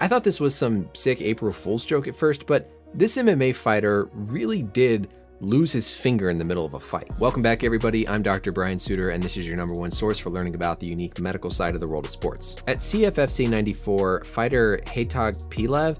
I thought this was some sick April Fool's joke at first, but this MMA fighter really did lose his finger in the middle of a fight. Welcome back, everybody. I'm Dr. Brian Sutterer, and this is your #1 source for learning about the unique medical side of the world of sports. At CFFC 94, fighter Khetag Pliev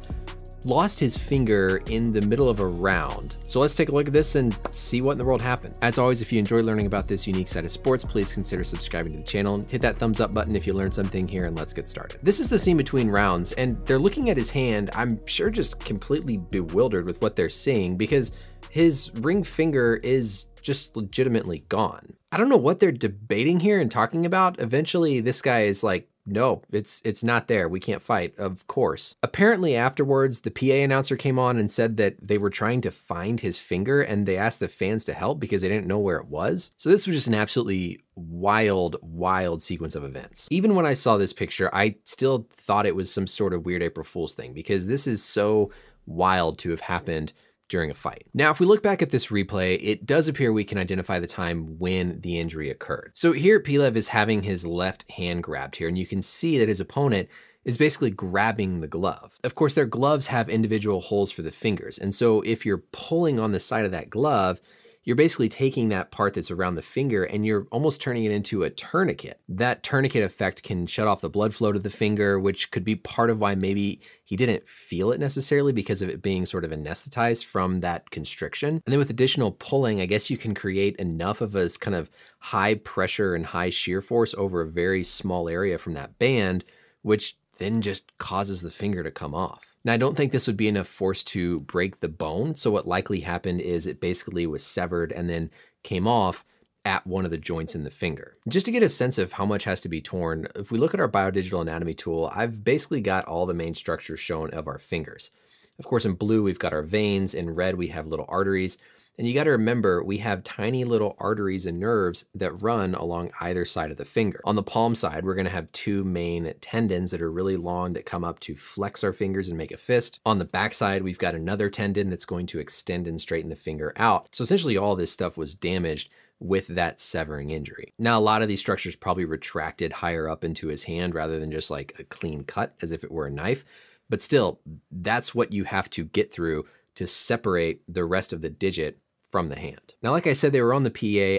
lost his finger in the middle of a round. So let's take a look at this and see what in the world happened. As always, if you enjoy learning about this unique side of sports, please consider subscribing to the channel. Hit that thumbs up button if you learned something here, and let's get started. This is the scene between rounds, and they're looking at his hand. I'm sure just completely bewildered with what they're seeing because his ring finger is just legitimately gone. I don't know what they're debating here and talking about. Eventually, this guy is like, no, it's not there. We can't fight, of course. Apparently afterwards, the PA announcer came on and said that they were trying to find his finger and they asked the fans to help because they didn't know where it was. So this was just an absolutely wild, wild sequence of events. Even when I saw this picture, I still thought it was some sort of weird April Fool's thing because this is so wild to have happened during a fight. Now, if we look back at this replay, it does appear we can identify the time when the injury occurred. So here, Pliev is having his left hand grabbed here, and you can see that his opponent is basically grabbing the glove. Of course, their gloves have individual holes for the fingers. And so if you're pulling on the side of that glove, you're basically taking that part that's around the finger and you're almost turning it into a tourniquet. That tourniquet effect can shut off the blood flow to the finger, which could be part of why maybe he didn't feel it necessarily because of it being sort of anesthetized from that constriction. And then with additional pulling, I guess you can create enough of a kind of high pressure and high shear force over a very small area from that band, which then just causes the finger to come off. Now, I don't think this would be enough force to break the bone. So what likely happened is it basically was severed and then came off at one of the joints in the finger. Just to get a sense of how much has to be torn, if we look at our biodigital anatomy tool, I've basically got all the main structures shown of our fingers. Of course, in blue, we've got our veins. In red, we have little arteries. And you got to remember, we have tiny little arteries and nerves that run along either side of the finger. On the palm side, we're going to have two main tendons that are really long that come up to flex our fingers and make a fist. On the backside, we've got another tendon that's going to extend and straighten the finger out. So essentially all this stuff was damaged with that severing injury. Now, a lot of these structures probably retracted higher up into his hand rather than just like a clean cut as if it were a knife. But still, that's what you have to get through to separate the rest of the digit from the hand. Now, like I said, they were on the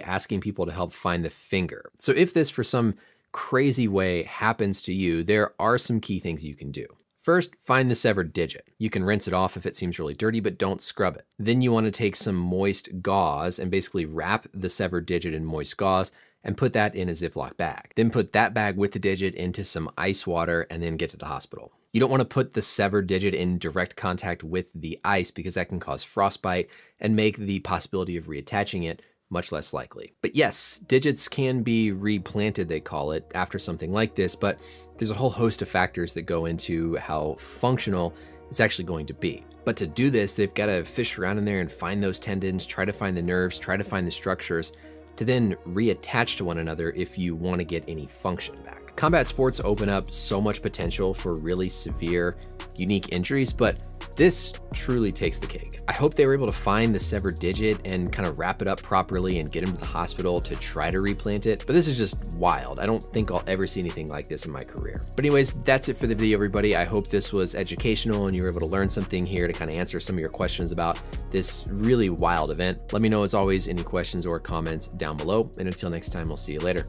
PA asking people to help find the finger. So if this for some crazy way happens to you, there are some key things you can do. First, find the severed digit. You can rinse it off if it seems really dirty, but don't scrub it. Then you want to take some moist gauze and basically wrap the severed digit in moist gauze and put that in a Ziploc bag. Then put that bag with the digit into some ice water and then get to the hospital. You don't want to put the severed digit in direct contact with the ice because that can cause frostbite and make the possibility of reattaching it much less likely. But yes, digits can be replanted, they call it, after something like this, but there's a whole host of factors that go into how functional it's actually going to be. But to do this, they've got to fish around in there and find those tendons, try to find the nerves, try to find the structures to then reattach to one another if you want to get any function back. Combat sports open up so much potential for really severe, unique injuries, but this truly takes the cake. I hope they were able to find the severed digit and kind of wrap it up properly and get him to the hospital to try to replant it, but this is just wild. I don't think I'll ever see anything like this in my career. But anyways, that's it for the video, everybody. I hope this was educational and you were able to learn something here to kind of answer some of your questions about this really wild event. Let me know, as always, any questions or comments down below, and until next time, I'll see you later.